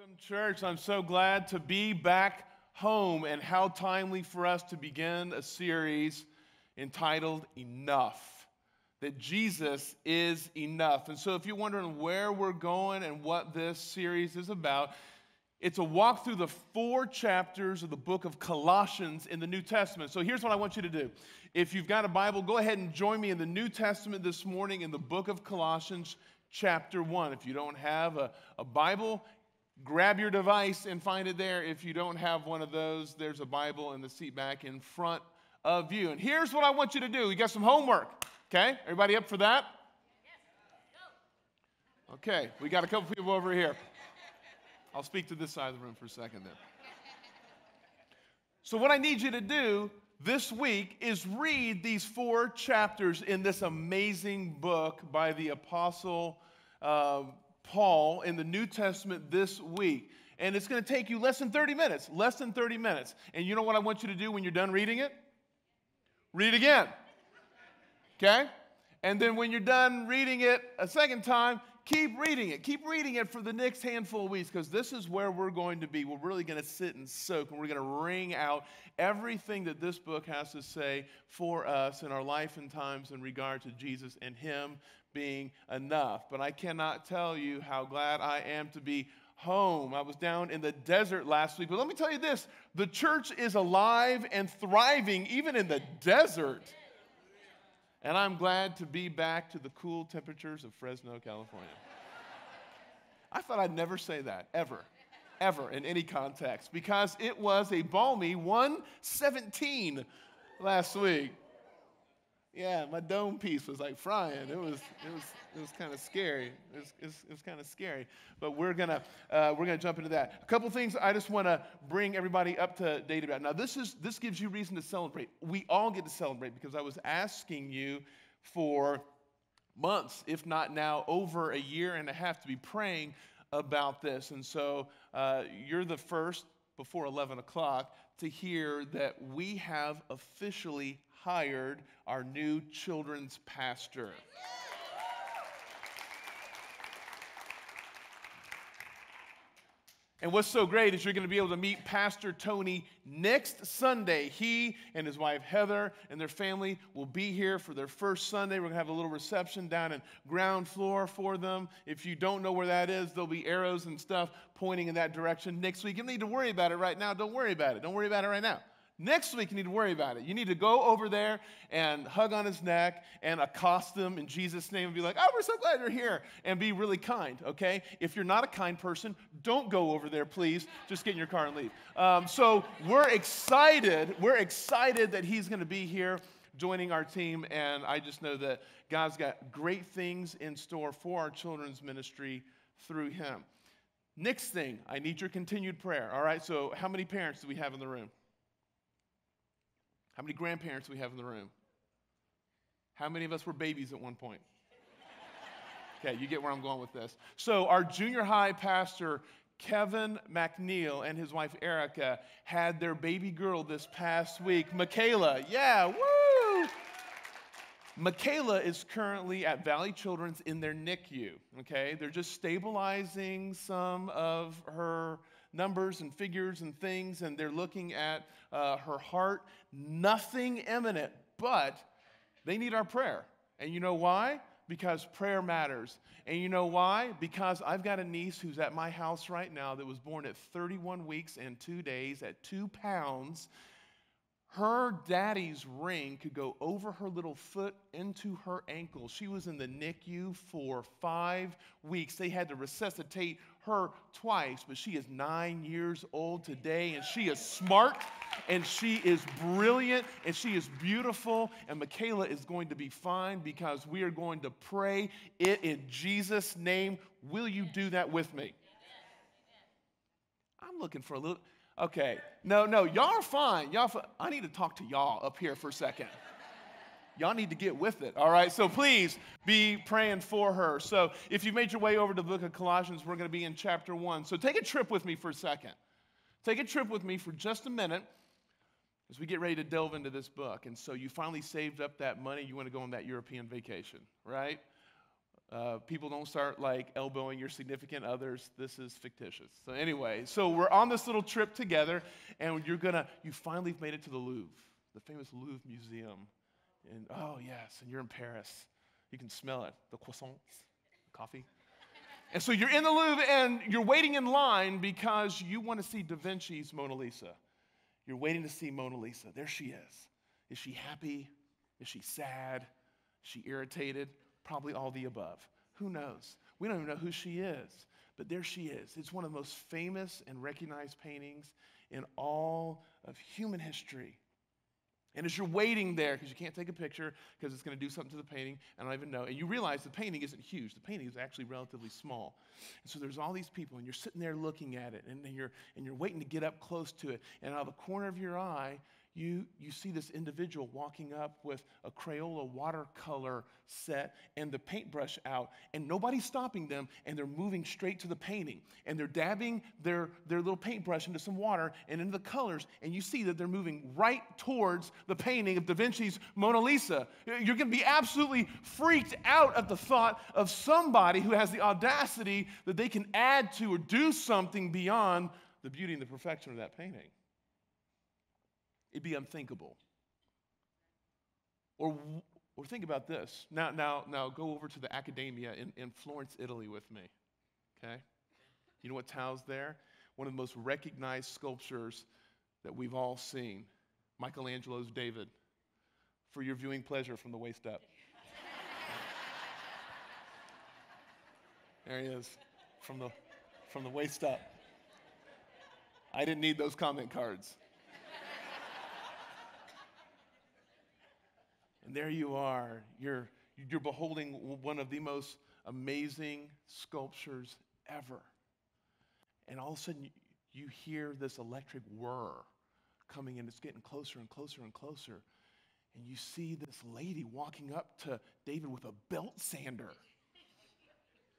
Welcome, church. I'm so glad to be back home, and how timely for us to begin a series entitled Enough, that Jesus is enough. And so if you're wondering where we're going and what this series is about, it's a walk through the 4 chapters of the book of Colossians in the New Testament. So here's what I want you to do. If you've got a Bible, go ahead and join me in the New Testament this morning in the book of Colossians chapter 1. If you don't have a Bible, grab your device and find it there. If you don't have one of those, there's a Bible in the seat back in front of you. And here's what I want you to do. You got some homework, okay? Everybody up for that? Okay, we got a couple people over here. I'll speak to this side of the room for a second then. So what I need you to do this week is read these 4 chapters in this amazing book by the Apostle Paul in the New Testament this week. And it's going to take you less than 30 minutes, less than 30 minutes. And you know what I want you to do when you're done reading it? Read again. Okay? And then when you're done reading it a second time, keep reading it. Keep reading it for the next handful of weeks, because this is where we're going to be. We're really going to sit and soak, and we're going to wring out everything that this book has to say for us in our life and times in regard to Jesus and Him being enough. But I cannot tell you how glad I am to be home. I was down in the desert last week, but let me tell you this. The church is alive and thriving even in the desert. And I'm glad to be back to the cool temperatures of Fresno, California. I thought I'd never say that, ever, in any context, because it was a balmy 117 last week. Yeah, my dome piece was like frying. It was kind of scary. It was kind of scary. But we're gonna jump into that. A couple things I just want to bring everybody up to date about. Now this gives you reason to celebrate. We all get to celebrate, because I was asking you for months, if not now, over a year and a half, to be praying about this. And so you're the first before 11 o'clock to hear that we have officially hired our new children's pastor. And what's so great is you're going to be able to meet Pastor Tony next Sunday. He and his wife Heather and their family will be here for their first Sunday. We're going to have a little reception down in ground floor for them. If you don't know where that is, there'll be arrows and stuff pointing in that direction next week. You don't need to worry about it right now. Don't worry about it. Don't worry about it right now. Next week, you need to worry about it. You need to go over there and hug on his neck and accost him in Jesus' name and be like, oh, we're so glad you're here, and be really kind, okay? If you're not a kind person, don't go over there, please. Just get in your car and leave. So we're excited. We're excited that he's going to be here joining our team, and I just know that God's got great things in store for our children's ministry through him. Next thing, I need your continued prayer, all right? So how many parents do we have in the room? How many grandparents do we have in the room? How many of us were babies at one point? Okay, you get where I'm going with this. So our junior high pastor, Kevin McNeil, and his wife, Erica, had their baby girl this past week, Michaela. Yeah, woo! Michaela is currently at Valley Children's in their NICU, okay? They're just stabilizing some of her numbers and figures and things, and they're looking at her heart. Nothing imminent, but they need our prayer. And you know why? Because prayer matters. And you know why? Because I've got a niece who's at my house right now that was born at 31 weeks and 2 days at 2 pounds. Her daddy's ring could go over her little foot into her ankle. She was in the NICU for 5 weeks. They had to resuscitate her twice, but she is 9 years old today, and she is smart, and she is brilliant, and she is beautiful, and Michaela is going to be fine, because we are going to pray it in Jesus' name. Will you do that with me? I'm looking for a little... Okay, no, y'all are fine. I need to talk to y'all up here for a second. Y'all need to get with it, all right? So please be praying for her. So if you made your way over to the book of Colossians, we're going to be in chapter 1. So take a trip with me for a second. Take a trip with me for just a minute as we get ready to delve into this book. And so you finally saved up that money. You want to go on that European vacation, right? People don't start like elbowing your significant others. This is fictitious. So anyway, so we're on this little trip together, and you finally made it to the Louvre, the famous Louvre Museum. And oh yes, and you're in Paris. You can smell it, the croissants, the coffee. And so you're in the Louvre, and you're waiting in line because you want to see Da Vinci's Mona Lisa. You're waiting to see Mona Lisa. There she is. Is she happy? Is she sad? Is she irritated? Probably all the above. Who knows? We don't even know who she is, but there she is. It's one of the most famous and recognized paintings in all of human history. And as you're waiting there, because you can't take a picture because it's going to do something to the painting, I don't even know, and you realize the painting isn't huge. The painting is actually relatively small. And so there's all these people, and you're sitting there looking at it, and you're waiting to get up close to it, and out of the corner of your eye, you see this individual walking up with a Crayola watercolor set and the paintbrush out, and nobody's stopping them, and they're moving straight to the painting, and they're dabbing their little paintbrush into some water and into the colors, and you see that they're moving right towards the painting of Da Vinci's Mona Lisa. You're going to be absolutely freaked out at the thought of somebody who has the audacity that they can add to or do something beyond the beauty and the perfection of that painting. It'd be unthinkable. Or think about this. Now go over to the Academia in Florence, Italy with me, okay? You know what towel's there? One of the most recognized sculptures that we've all seen, Michelangelo's David, for your viewing pleasure from the waist up. There he is, from the waist up. I didn't need those comment cards. And there you are, you're beholding one of the most amazing sculptures ever. And all of a sudden, you hear this electric whir coming in. It's getting closer and closer and closer. And you see this lady walking up to David with a belt sander.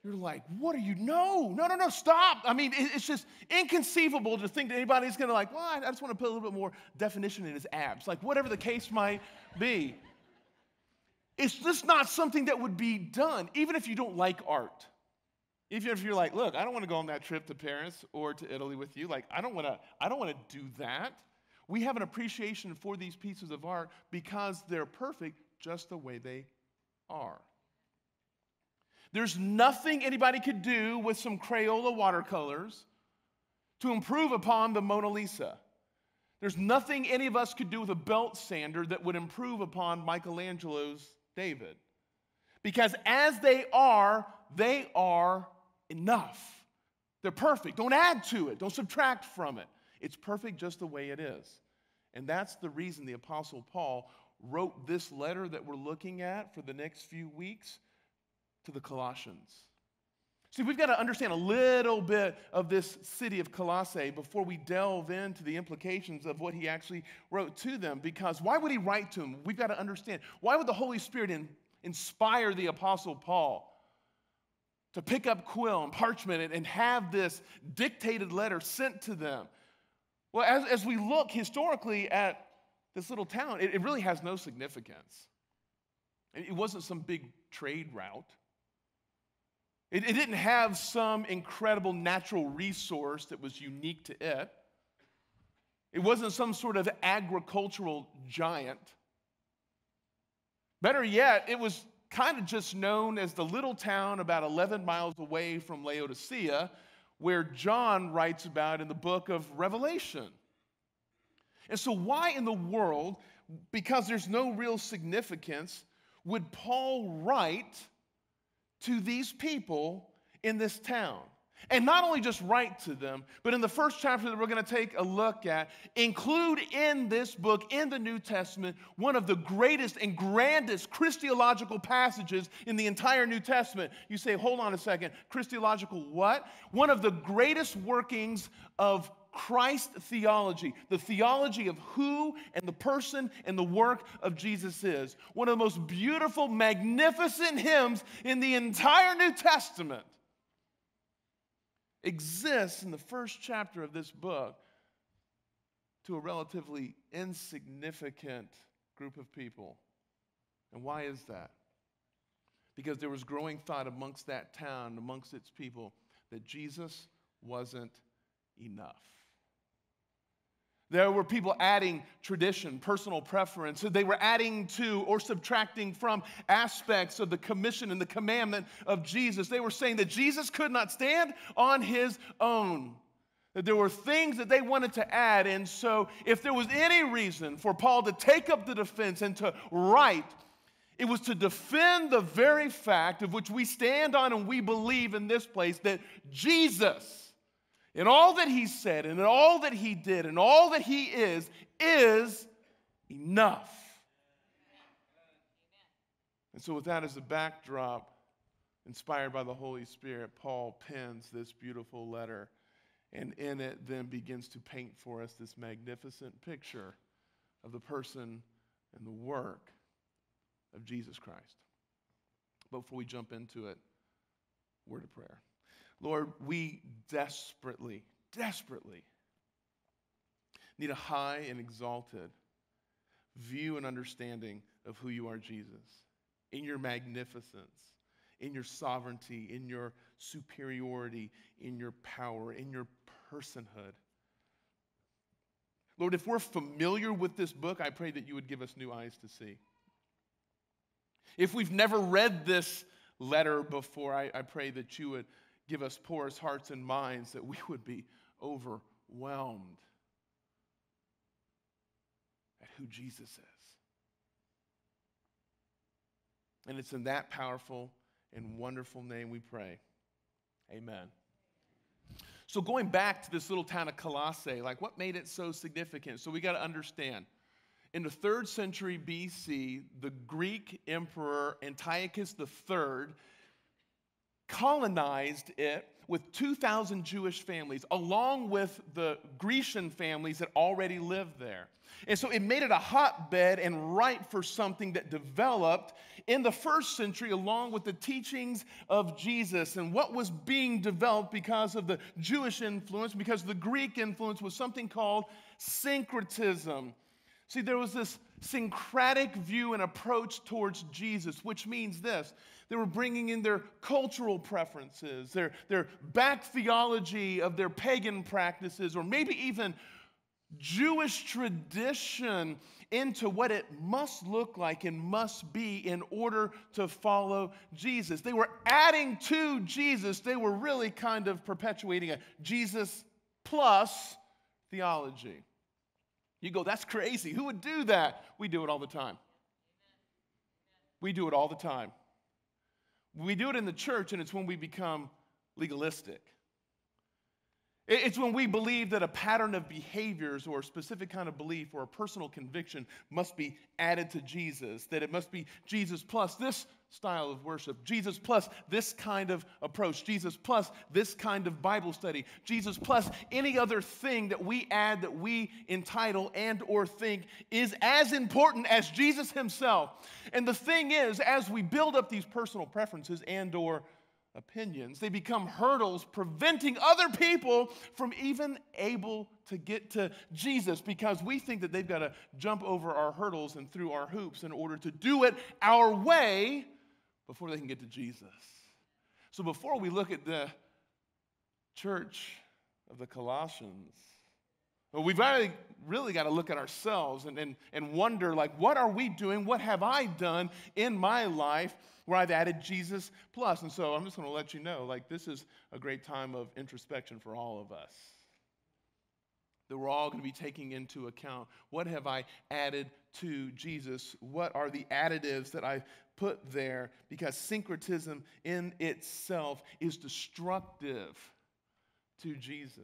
You're like, what are you? No, stop. I mean, it's just inconceivable to think that anybody's going to like, well, I just want to put a little bit more definition in his abs. Like, whatever the case might be. It's just not something that would be done, even if you don't like art. Even if you're like, look, I don't want to go on that trip to Paris or to Italy with you. Like, I don't want to do that. We have an appreciation for these pieces of art because they're perfect just the way they are. There's nothing anybody could do with some Crayola watercolors to improve upon the Mona Lisa. There's nothing any of us could do with a belt sander that would improve upon Michelangelo's David. Because as they are enough. They're perfect. Don't add to it. Don't subtract from it. It's perfect just the way it is. And that's the reason the Apostle Paul wrote this letter that we're looking at for the next few weeks to the Colossians. See, we've got to understand a little bit of this city of Colossae before we delve into the implications of what he actually wrote to them, because why would he write to them? We've got to understand. Why would the Holy Spirit inspire the Apostle Paul to pick up quill and parchment and have this dictated letter sent to them? Well, as we look historically at this little town, it really has no significance. It wasn't some big trade route. It didn't have some incredible natural resource that was unique to it. It wasn't some sort of agricultural giant. Better yet, it was kind of just known as the little town about 11 miles away from Laodicea, where John writes about in the book of Revelation. And so why in the world, because there's no real significance, would Paul write to these people in this town? And not only just write to them, but in the first chapter that we're going to take a look at, include in this book, in the New Testament, one of the greatest and grandest Christological passages in the entire New Testament. You say, hold on a second, Christological what? One of the greatest workings of Christ theology, the theology of who and the person and the work of Jesus is. One of the most beautiful, magnificent hymns in the entire New Testament exists in the first chapter of this book to a relatively insignificant group of people. And why is that? because there was growing thought amongst that town, amongst its people, that Jesus wasn't enough. There were people adding tradition, personal preference. They were adding to or subtracting from aspects of the commission and the commandment of Jesus. They were saying that Jesus could not stand on his own, that there were things that they wanted to add. And so if there was any reason for Paul to take up the defense and to write, it was to defend the very fact of which we stand on and we believe in this place, that Jesus, in all that he said, and in all that he did, and all that he is enough. And so with that as a backdrop, inspired by the Holy Spirit, Paul pens this beautiful letter, and in it then begins to paint for us this magnificent picture of the person and the work of Jesus Christ. But before we jump into it, word of prayer. Lord, we desperately, desperately need a high and exalted view and understanding of who you are, Jesus, in your magnificence, in your sovereignty, in your superiority, in your power, in your personhood. Lord, if we're familiar with this book, I pray that you would give us new eyes to see. If we've never read this letter before, I pray that you would give us porous hearts and minds, that we would be overwhelmed at who Jesus is. And it's in that powerful and wonderful name we pray. Amen. So going back to this little town of Colossae, like what made it so significant? So we got to understand, in the 3rd century BC, the Greek emperor Antiochus III colonized it with 2,000 Jewish families, along with the Grecian families that already lived there. And so it made it a hotbed and ripe for something that developed in the 1st century along with the teachings of Jesus. And what was being developed because of the Jewish influence, because of the Greek influence, was something called syncretism. See, there was this syncretic view and approach towards Jesus, which means this: they were bringing in their cultural preferences, their back theology of their pagan practices, or maybe even Jewish tradition, into what it must look like and must be in order to follow Jesus. They were adding to Jesus. They were really kind of perpetuating a Jesus plus theology. You go, that's crazy. Who would do that? We do it all the time. We do it all the time. We do it in the church, and it's when we become legalistic. It's when we believe that a pattern of behaviors or a specific kind of belief or a personal conviction must be added to Jesus, that it must be Jesus plus this style of worship, Jesus plus this kind of approach, Jesus plus this kind of Bible study, Jesus plus any other thing that we add, that we entitle and or think is as important as Jesus himself. And the thing is, as we build up these personal preferences and or opinions, they become hurdles preventing other people from even able to get to Jesus, because we think that they've got to jump over our hurdles and through our hoops in order to do it our way before they can get to Jesus. So before we look at the church of the Colossians, well, we've really got to look at ourselves and wonder, like, what are we doing? What have I done in my life where I've added Jesus plus? And so I'm just going to let you know, like, this is a great time of introspection for all of us, that we're all going to be taking into account, what have I added to Jesus? What are the additives that I've put there? Because syncretism in itself is destructive to Jesus.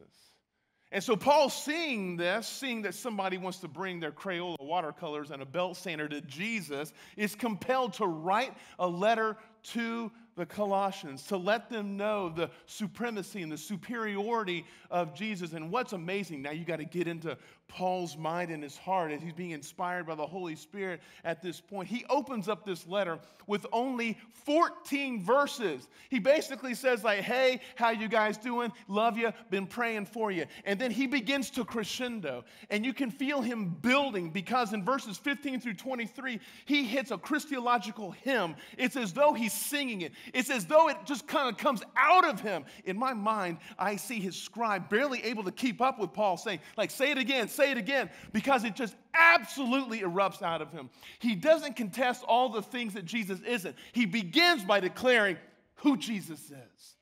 And so Paul's seeing this, seeing that somebody wants to bring their Crayola watercolors and a belt sander to Jesus, is compelled to write a letter to the Colossians, to let them know the supremacy and the superiority of Jesus. And what's amazing, now you got to get into Paul's mind and his heart as he's being inspired by the Holy Spirit at this point. He opens up this letter with only 14 verses. He basically says like, hey, how you guys doing? Love you, been praying for you. And then he begins to crescendo. And you can feel him building because in verses 15 through 23, he hits a Christological hymn. It's as though he's singing it. It's as though it just kind of comes out of him. In my mind, I see his scribe barely able to keep up with Paul saying, like, say it again, because it just absolutely erupts out of him. He doesn't contest all the things that Jesus isn't. He begins by declaring who Jesus is,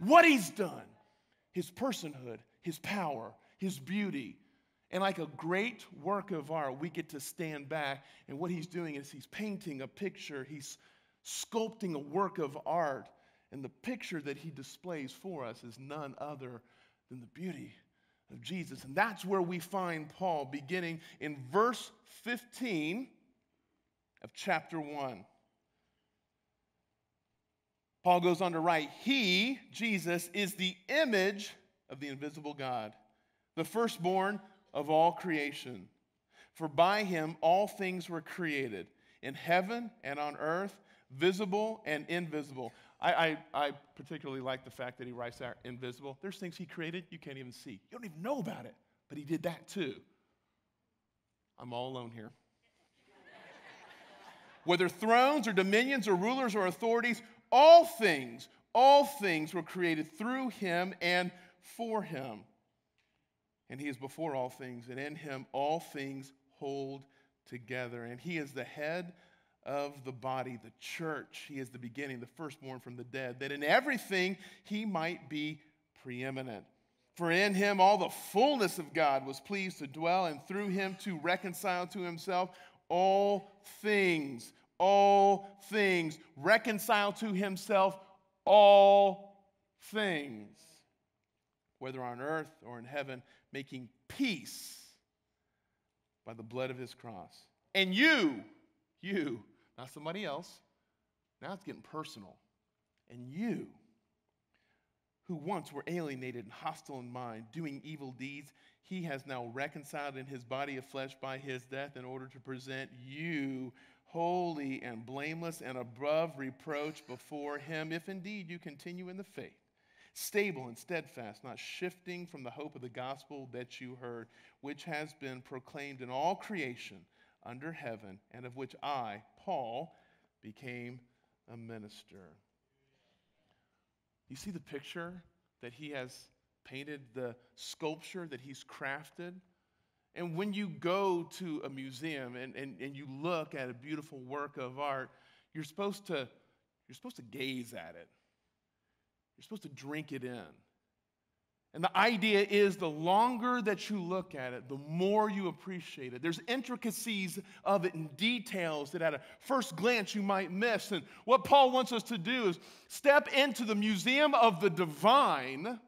what he's done, his personhood, his power, his beauty. And like a great work of art, we get to stand back. And what he's doing is he's painting a picture. He's sculpting a work of art, and the picture that he displays for us is none other than the beauty of Jesus. And that's where we find Paul beginning in verse 15 of chapter 1. Paul goes on to write, he, Jesus, is the image of the invisible God, the firstborn of all creation. For by him all things were created, in heaven and on earth, visible and invisible. I particularly like the fact that he writes out invisible. There's things he created you can't even see. You don't even know about it, but he did that too. I'm all alone here. Whether thrones or dominions or rulers or authorities, all things were created through him and for him. And he is before all things, and in him all things hold together. And he is the head of the body, the church. He is the beginning, the firstborn from the dead, that in everything he might be preeminent. For in him all the fullness of God was pleased to dwell, and through him to reconcile to himself all things, reconcile to himself all things, whether on earth or in heaven, making peace by the blood of his cross. And you, not somebody else, now it's getting personal. And you, who once were alienated and hostile in mind, doing evil deeds, he has now reconciled in his body of flesh by his death in order to present you holy and blameless and above reproach before him, if indeed you continue in the faith, stable and steadfast, not shifting from the hope of the gospel that you heard, which has been proclaimed in all creation under heaven, and of which I, Paul, became a minister. You see the picture that he has painted, the sculpture that he's crafted? And when you go to a museum and you look at a beautiful work of art, you're supposed to gaze at it. You're supposed to drink it in. And the idea is the longer that you look at it, the more you appreciate it. There's intricacies of it and details that at a first glance you might miss. And what Paul wants us to do is step into the museum of the divine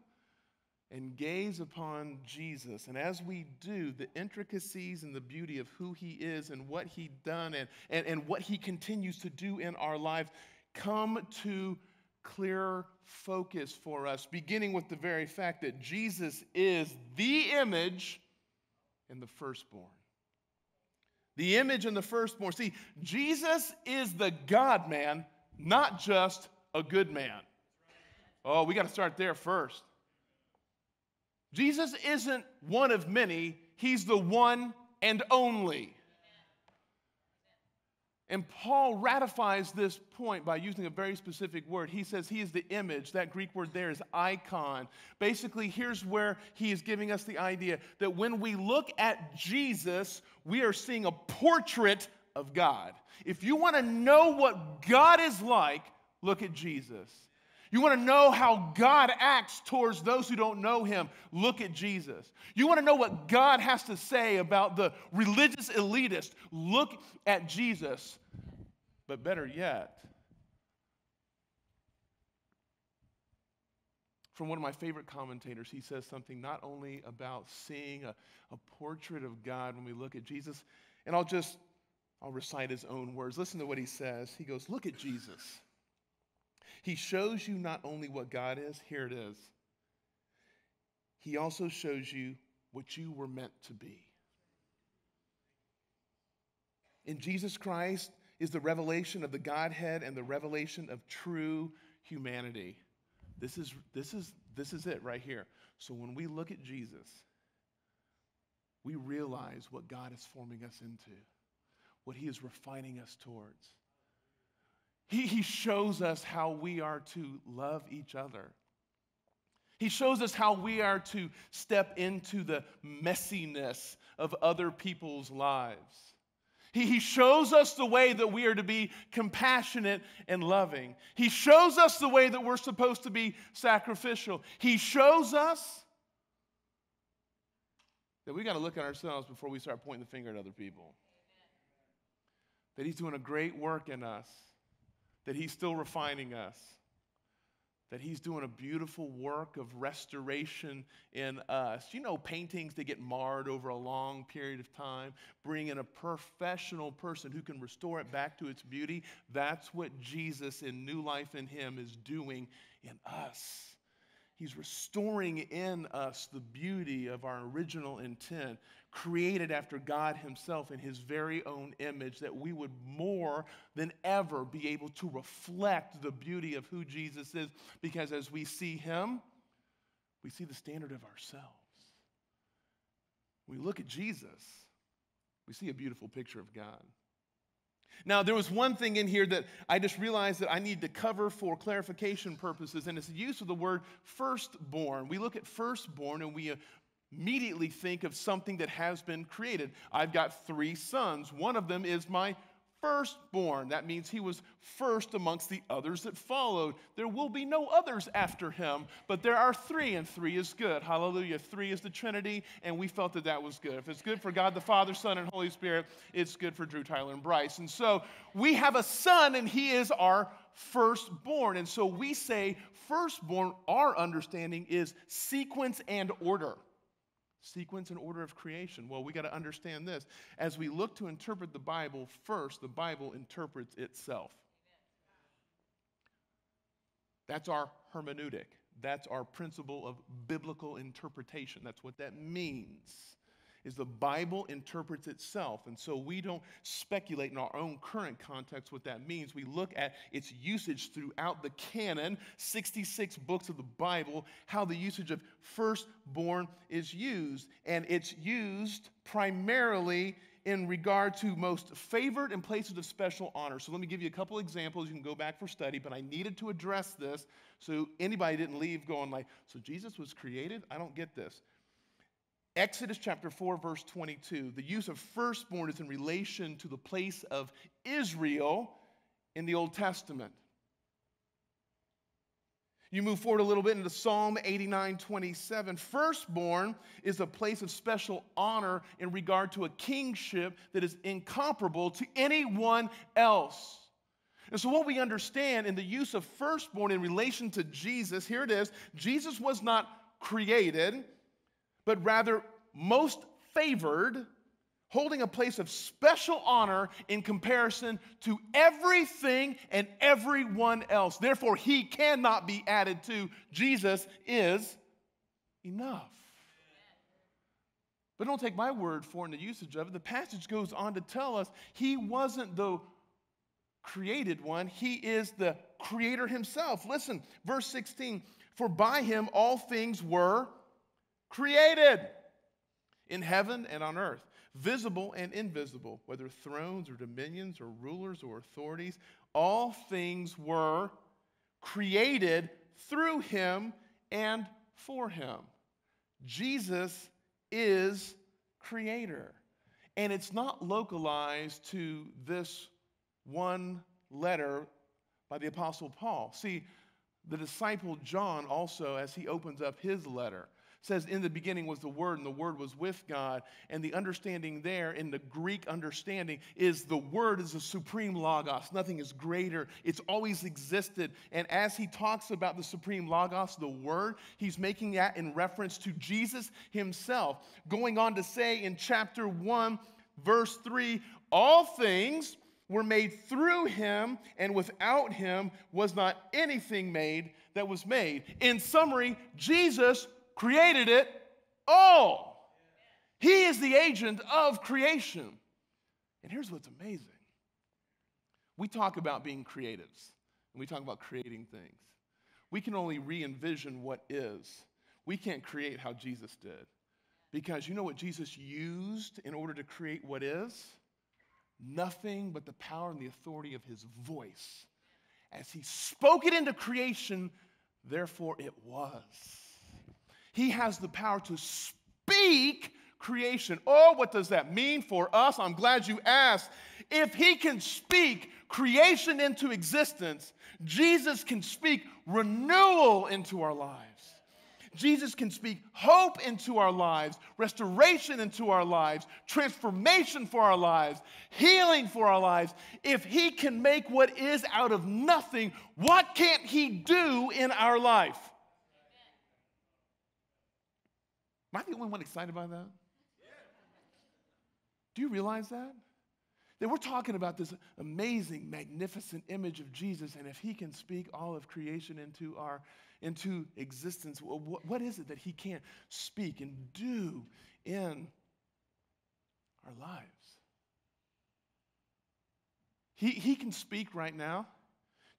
and gaze upon Jesus. And as we do, the intricacies and the beauty of who he is and what he's done and what he continues to do in our lives come to clearer focus for us, beginning with the very fact that Jesus is the image and the firstborn. The image and the firstborn. See, Jesus is the God-man, not just a good man. Oh, we got to start there first. Jesus isn't one of many. He's the one and only. And Paul ratifies this point by using a very specific word. He says he is the image. That Greek word there is icon. Basically, here's where he is giving us the idea that when we look at Jesus, we are seeing a portrait of God. If you want to know what God is like, look at Jesus. You want to know how God acts towards those who don't know him? Look at Jesus. You want to know what God has to say about the religious elitist? Look at Jesus. But better yet, from one of my favorite commentators, he says something not only about seeing a portrait of God when we look at Jesus, and I'll recite his own words. Listen to what he says. He goes, look at Jesus. He shows you not only what God is, here it is. He also shows you what you were meant to be. In Jesus Christ is the revelation of the Godhead and the revelation of true humanity. This is it right here. So when we look at Jesus, we realize what God is forming us into, what he is refining us towards. He shows us how we are to love each other. He shows us how we are to step into the messiness of other people's lives. He shows us the way that we are to be compassionate and loving. He shows us the way that we're supposed to be sacrificial. He shows us that we got to look at ourselves before we start pointing the finger at other people. That he's doing a great work in us. That he's still refining us. That he's doing a beautiful work of restoration in us. You know, paintings that get marred over a long period of time, bring in a professional person who can restore it back to its beauty. That's what Jesus in new life in him is doing in us. He's restoring in us the beauty of our original intent, created after God himself in his very own image, that we would more than ever be able to reflect the beauty of who Jesus is, because as we see him, we see the standard of ourselves. When we look at Jesus, we see a beautiful picture of God. Now, there was one thing in here that I just realized that I need to cover for clarification purposes, and it's the use of the word firstborn. We look at firstborn, and we immediately think of something that has been created. I've got 3 sons. One of them is my firstborn. That means he was first amongst the others that followed. There will be no others after him, but there are 3, and 3 is good. Hallelujah. 3 is the Trinity, and we felt that that was good. If it's good for God the Father, Son, and Holy Spirit, it's good for Drew, Tyler, and Bryce. And so we have a son, and he is our firstborn. And so we say firstborn, our understanding is sequence and order. Sequence and order of creation. Well, we got to understand this. As we look to interpret the Bible, first, the Bible interprets itself. That's our hermeneutic. That's our principle of biblical interpretation. That's what that means, is the Bible interprets itself. And so we don't speculate in our own current context what that means. We look at its usage throughout the canon, 66 books of the Bible, how the usage of firstborn is used. And it's used primarily in regard to most favored and places of special honor. So let me give you a couple examples. You can go back for study, but I needed to address this so anybody didn't leave going like, so Jesus was created? I don't get this. Exodus chapter 4, verse 22, the use of firstborn is in relation to the place of Israel in the Old Testament. You move forward a little bit into Psalm 89, 27. Firstborn is a place of special honor in regard to a kingship that is incomparable to anyone else. And so what we understand in the use of firstborn in relation to Jesus, here it is, Jesus was not created, but rather most favored, holding a place of special honor in comparison to everything and everyone else. Therefore, he cannot be added to. Jesus is enough. But don't take my word for it in the usage of it. The passage goes on to tell us he wasn't the created one. He is the creator himself. Listen, verse 16, for by him all things were created in heaven and on earth, visible and invisible, whether thrones or dominions or rulers or authorities, all things were created through him and for him. Jesus is creator. And it's not localized to this one letter by the Apostle Paul. See, the disciple John also, as he opens up his letter, says, in the beginning was the Word, and the Word was with God. And the understanding there, in the Greek understanding, is the Word is the supreme logos. Nothing is greater. It's always existed. And as he talks about the supreme logos, the Word, he's making that in reference to Jesus himself. Going on to say in chapter 1, verse 3, all things were made through him, and without him was not anything made that was made. In summary, Jesus created it all. He is the agent of creation. And here's what's amazing. We talk about being creatives, and we talk about creating things. We can only re-envision what is. We can't create how Jesus did. Because you know what Jesus used in order to create what is? Nothing but the power and the authority of his voice. As he spoke it into creation, therefore it was. He has the power to speak creation. Oh, what does that mean for us? I'm glad you asked. If he can speak creation into existence, Jesus can speak renewal into our lives. Jesus can speak hope into our lives, restoration into our lives, transformation for our lives, healing for our lives. If he can make what is out of nothing, what can't he do in our life? Am I the only one excited by that? Do you realize that? That we're talking about this amazing, magnificent image of Jesus, and if he can speak all of creation into existence, what is it that he can't speak and do in our lives? He can speak right now.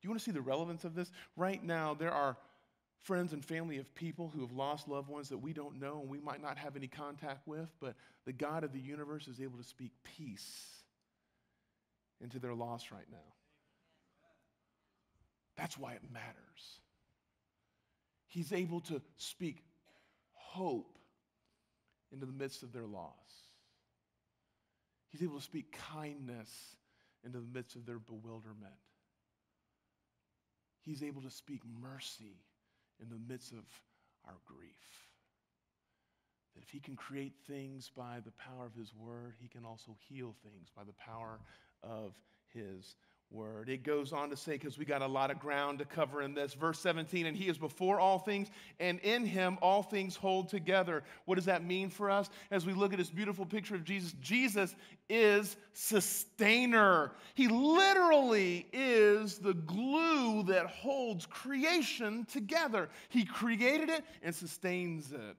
Do you want to see the relevance of this? Right now, there are friends and family of people who have lost loved ones that we don't know and we might not have any contact with, but the God of the universe is able to speak peace into their loss right now. That's why it matters. He's able to speak hope into the midst of their loss. He's able to speak kindness into the midst of their bewilderment. He's able to speak mercy in the midst of our grief. That if he can create things by the power of his word, he can also heal things by the power of his word. It goes on to say, because we got a lot of ground to cover in this, verse 17, and he is before all things, and in him all things hold together. What does that mean for us? As we look at this beautiful picture of Jesus, Jesus is sustainer. He literally is the glue that holds creation together. He created it and sustains it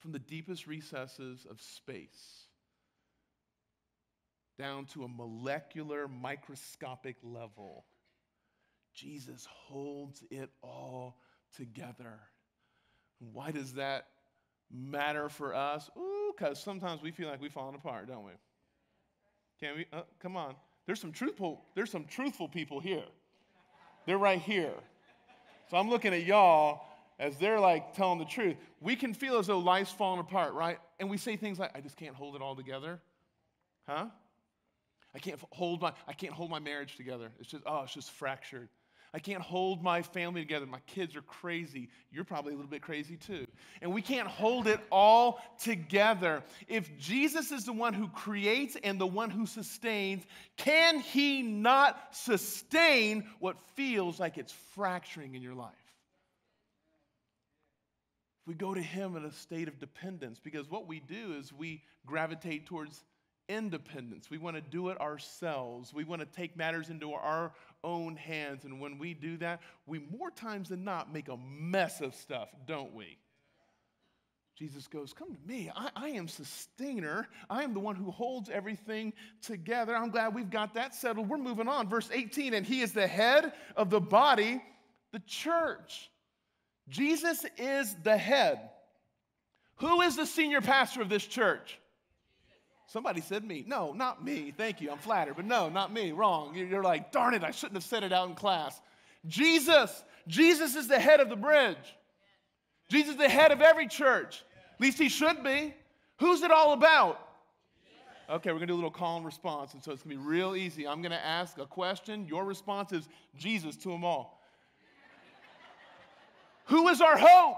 from the deepest recesses of space down to a molecular, microscopic level. Jesus holds it all together. Why does that matter for us? Ooh, because sometimes we feel like we've fallen apart, don't we? Can we? Come on. There's some truthful people here. They're right here. So I'm looking at y'all as they're like telling the truth. We can feel as though life's falling apart, right? And we say things like, I just can't hold it all together. Huh? I can't hold my marriage together. It's just fractured. I can't hold my family together. My kids are crazy. You're probably a little bit crazy too. And we can't hold it all together. If Jesus is the one who creates and the one who sustains, can he not sustain what feels like it's fracturing in your life? If we go to him in a state of dependence, because what we do is we gravitate towards independence. We want to do it ourselves. We want to take matters into our own hands. And when we do that, we more times than not make a mess of stuff, don't we? Jesus goes, come to me. I am sustainer. I am the one who holds everything together. I'm glad we've got that settled. We're moving on. Verse 18, and he is the head of the body, the church. Jesus is the head. Who is the senior pastor of this church? Somebody said me. No, not me. Thank you. I'm flattered. But no, not me. Wrong. You're like, darn it, I shouldn't have said it out in class. Jesus. Jesus is the head of the bridge. Jesus is the head of every church. At least he should be. Who's it all about? Okay, we're going to do a little call and response, and so it's going to be real easy. I'm going to ask a question. Your response is Jesus to them all. Who is our hope?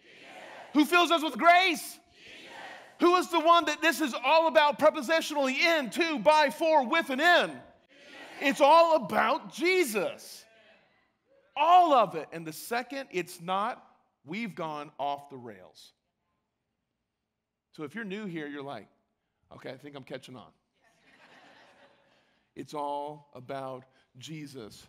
Jesus. Who fills us with grace? Who is the one that this is all about prepositionally in, to, by, for, with, and in? It's all about Jesus. All of it. And the second, it's not, we've gone off the rails. So if you're new here, you're like, okay, I think I'm catching on. It's all about Jesus.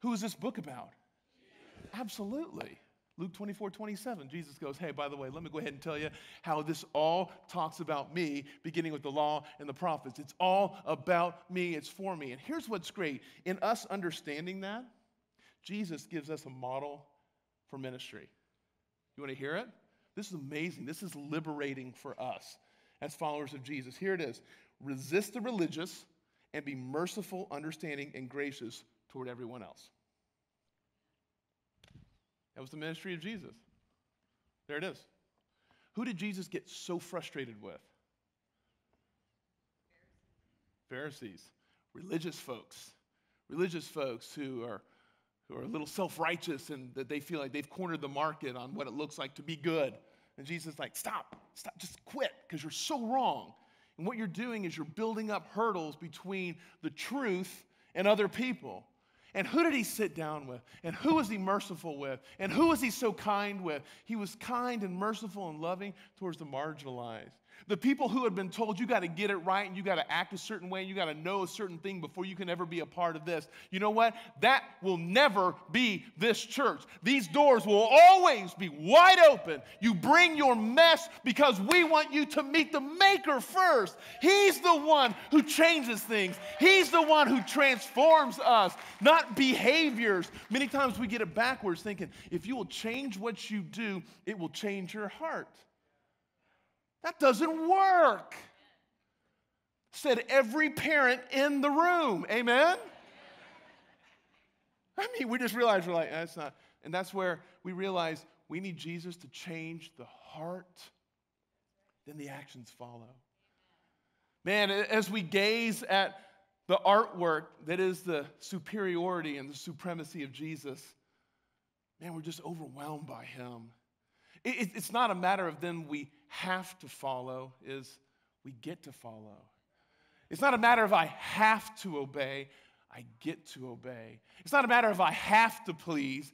Who is this book about? Jesus. Absolutely. Luke 24:27, Jesus goes, hey, by the way, let me go ahead and tell you how this all talks about me, beginning with the law and the prophets. It's all about me. It's for me. And here's what's great. In us understanding that, Jesus gives us a model for ministry. You want to hear it? This is amazing. This is liberating for us as followers of Jesus. Here it is. Resist the religious and be merciful, understanding, and gracious toward everyone else. That was the ministry of Jesus. There it is. Who did Jesus get so frustrated with? Pharisees. Religious folks who are a little self-righteous and that they feel like they've cornered the market on what it looks like to be good. And Jesus is like, stop, just quit because you're so wrong. And what you're doing is you're building up hurdles between the truth and other people. And who did he sit down with? And who was he merciful with? And who was he so kind with? He was kind and merciful and loving towards the marginalized. The people who had been told you got to get it right and you got to act a certain way and you got to know a certain thing before you can ever be a part of this. You know what? That will never be this church. These doors will always be wide open. You bring your mess because we want you to meet the Maker first. He's the one who changes things. He's the one who transforms us, not behaviors. Many times we get it backwards thinking, if you will change what you do, it will change your heart. That doesn't work, said every parent in the room. Amen? I mean, we just realized we're like, that's not. And that's where we realize we need Jesus to change the heart. Then the actions follow. Man, as we gaze at the artwork that is the superiority and the supremacy of Jesus, man, we're just overwhelmed by him. It's not a matter of then we have to follow, is we get to follow. It's not a matter of I have to obey, I get to obey. It's not a matter of I have to please,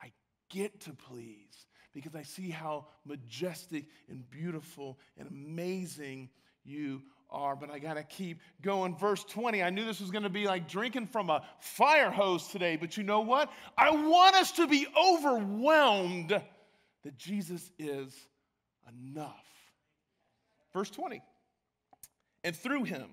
I get to please because I see how majestic and beautiful and amazing you are, but I got to keep going. Verse 20, I knew this was going to be like drinking from a fire hose today, but you know what? I want us to be overwhelmed that Jesus is enough. Verse 20, and through him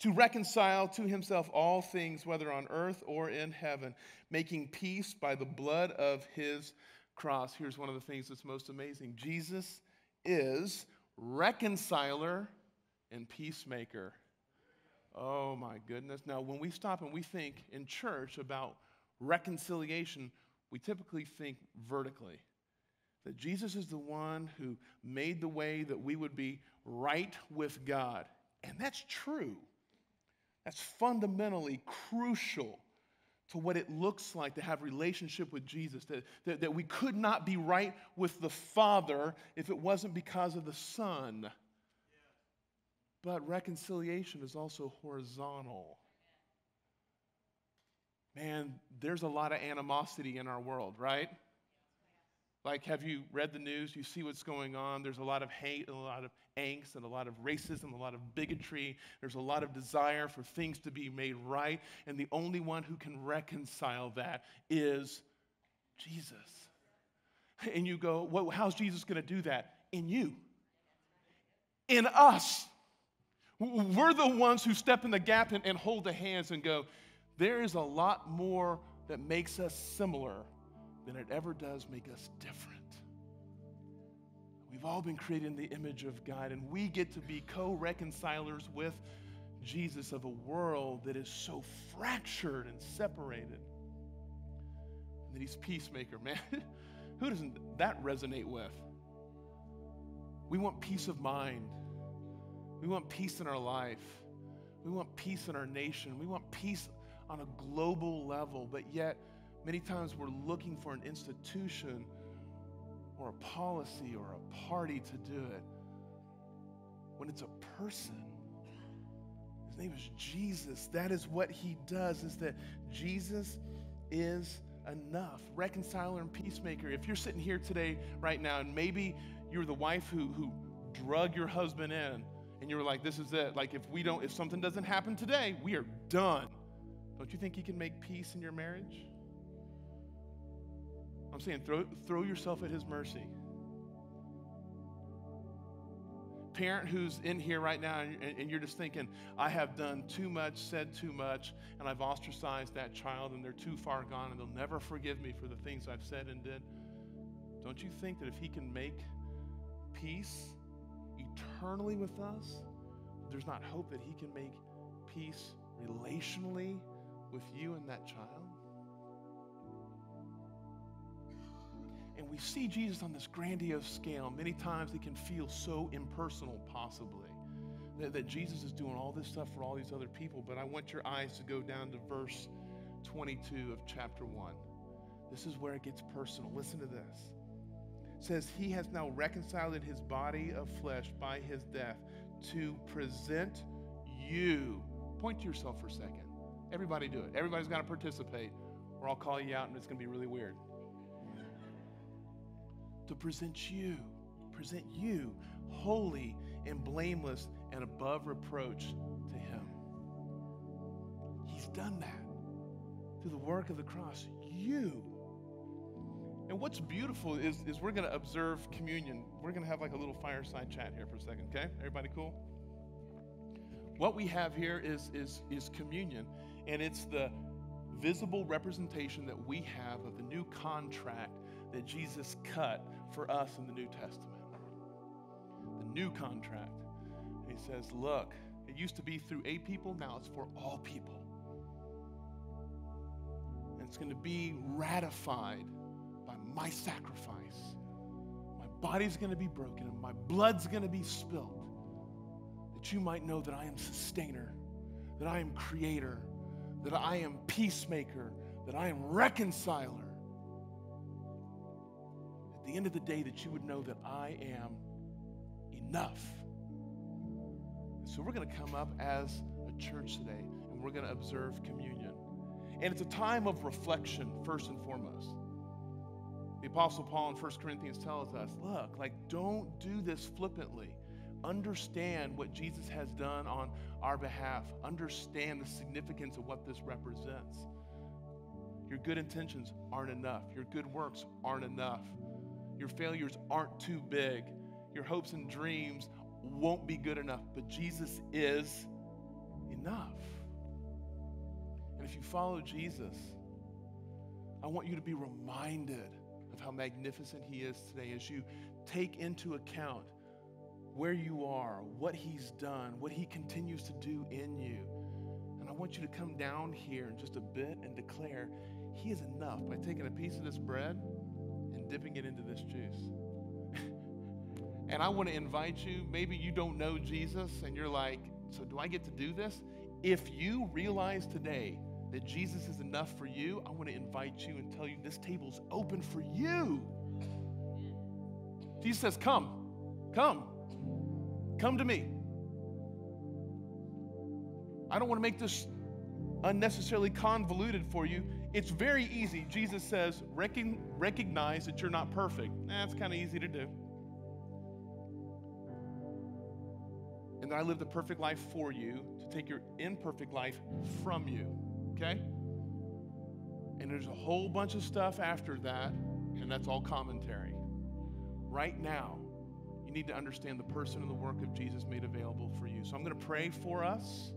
to reconcile to himself all things, whether on earth or in heaven, making peace by the blood of his cross. Here's one of the things that's most amazing. Jesus is reconciler and peacemaker. Oh my goodness. Now, when we stop and we think in church about reconciliation, we typically think vertically. That Jesus is the one who made the way that we would be right with God. And that's true. That's fundamentally crucial to what it looks like to have relationship with Jesus. That we could not be right with the Father if it wasn't because of the Son. Yeah. But reconciliation is also horizontal. Man, there's a lot of animosity in our world, right? Like, have you read the news? You see what's going on. There's a lot of hate, and a lot of angst, and a lot of racism, a lot of bigotry. There's a lot of desire for things to be made right. And the only one who can reconcile that is Jesus. And you go, well, how's Jesus going to do that? In you. In us. We're the ones who step in the gap and hold the hands and go, there is a lot more that makes us similar than it ever does make us different. We've all been created in the image of God, and we get to be co-reconcilers with Jesus of a world that is so fractured and separated. And that he's peacemaker, man. Who doesn't that resonate with? We want peace of mind. We want peace in our life. We want peace in our nation. We want peace on a global level, but yet many times we're looking for an institution or a policy or a party to do it when it's a person. His name is Jesus. That is what he does, is that Jesus is enough. Reconciler and peacemaker. If you're sitting here today right now and maybe you're the wife who drug your husband in and you were like, this is it. Like, if something doesn't happen today, we are done. Don't you think he can make peace in your marriage? I'm saying throw yourself at his mercy. Parent who's in here right now and you're just thinking, I have done too much, said too much, and I've ostracized that child and they're too far gone and they'll never forgive me for the things I've said and did. Don't you think that if he can make peace eternally with us, there's not hope that he can make peace relationally with you and that child? And we see Jesus on this grandiose scale. Many times it can feel so impersonal, possibly, that Jesus is doing all this stuff for all these other people. But I want your eyes to go down to verse 22 of chapter 1. This is where it gets personal. Listen to this. It says, he has now reconciled in his body of flesh by his death to present you. Point to yourself for a second. Everybody do it. Everybody's got to participate, or I'll call you out and it's going to be really weird. To present you holy and blameless and above reproach to him. He's done that through the work of the cross. You. And what's beautiful is we're going to observe communion. We're going to have like a little fireside chat here for a second, okay? Everybody cool? What we have here is communion, and it's the visible representation that we have of the new contract that Jesus cut for us in the New Testament. The new contract. And he says, look, it used to be through a people, now it's for all people. And it's going to be ratified by my sacrifice. My body's going to be broken and my blood's going to be spilled, that you might know that I am sustainer, that I am creator, that I am peacemaker, that I am reconciler. At the end of the day, that you would know that I am enough. And so we're going to come up as a church today, and we're going to observe communion. And it's a time of reflection, first and foremost. The Apostle Paul in 1 Corinthians tells us, look, like, don't do this flippantly. Understand what Jesus has done on our behalf. Understand the significance of what this represents. Your good intentions aren't enough. Your good works aren't enough. Your failures aren't too big. Your hopes and dreams won't be good enough, but Jesus is enough. And if you follow Jesus, I want you to be reminded of how magnificent he is today as you take into account where you are, what he's done, what he continues to do in you. And I want you to come down here in just a bit and declare he is enough by taking a piece of this bread and dipping it into this juice. And I want to invite you, maybe you don't know Jesus and you're like, so do I get to do this? If you realize today that Jesus is enough for you, I want to invite you and tell you this table's open for you. Jesus says, come to me. I don't want to make this unnecessarily convoluted for you. It's very easy. Jesus says, recognize that you're not perfect. That's kind of easy to do. And that I live the perfect life for you to take your imperfect life from you, okay? And there's a whole bunch of stuff after that, and that's all commentary. Right now, you need to understand the person and the work of Jesus made available for you. So I'm going to pray for us.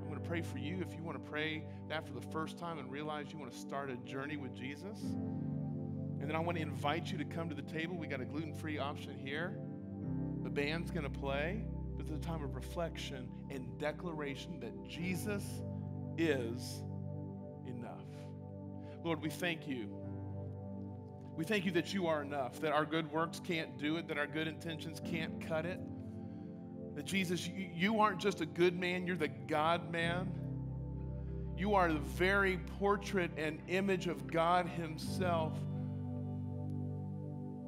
I'm going to pray for you. If you want to pray that for the first time and realize you want to start a journey with Jesus, and then I want to invite you to come to the table. We got a gluten-free option here. The band's going to play. This is a time of reflection and declaration that Jesus is enough. Lord, we thank you. We thank you that you are enough, that our good works can't do it, that our good intentions can't cut it. That Jesus, you aren't just a good man, you're the God man. You are the very portrait and image of God himself.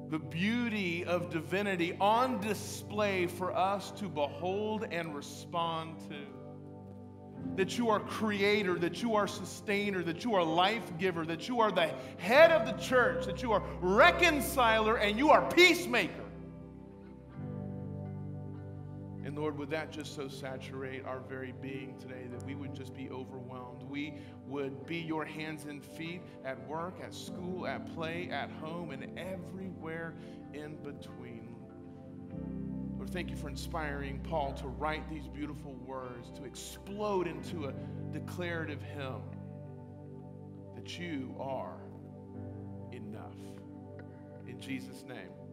The beauty of divinity on display for us to behold and respond to. That you are creator, that you are sustainer, that you are life giver, that you are the head of the church, that you are reconciler, and you are peacemaker. Lord, would that just so saturate our very being today that we would just be overwhelmed. We would be your hands and feet at work, at school, at play, at home, and everywhere in between. Lord, thank you for inspiring Paul to write these beautiful words, to explode into a declarative hymn that you are enough. In Jesus' name.